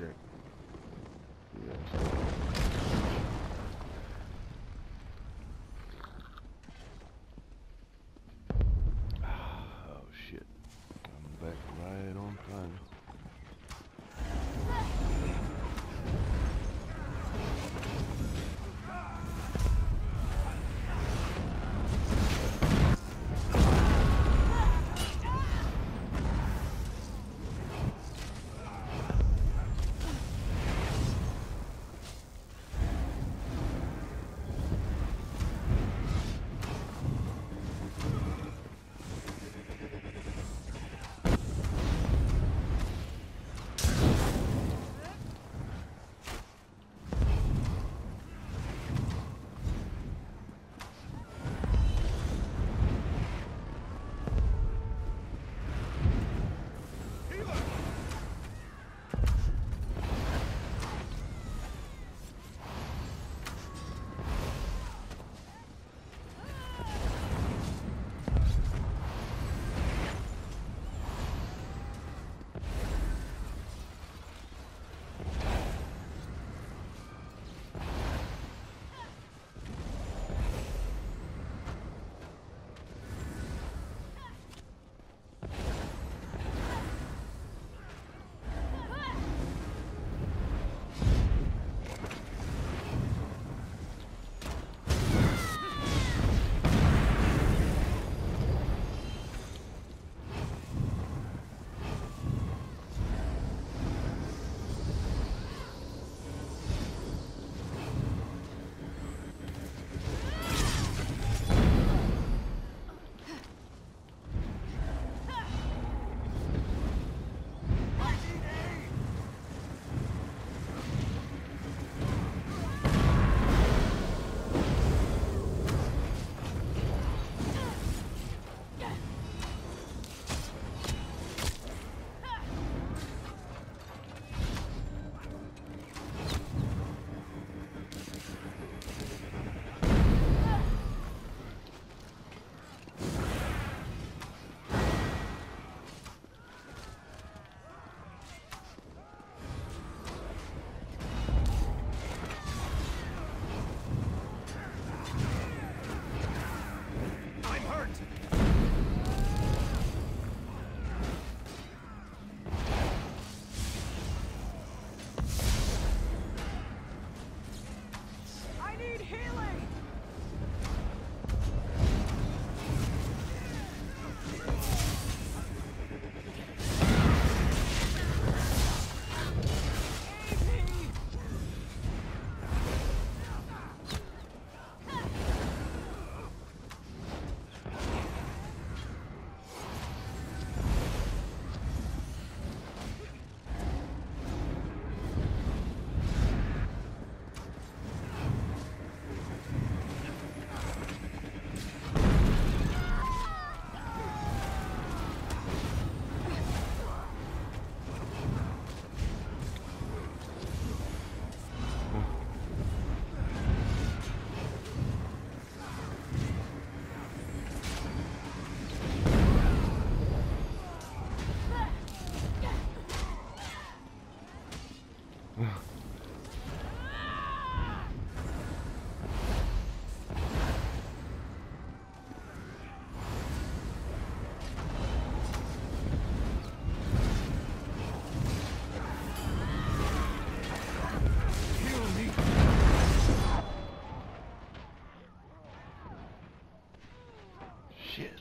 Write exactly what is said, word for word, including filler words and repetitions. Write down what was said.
check. Yeah. Oh shit. I'm back right on time. Shit.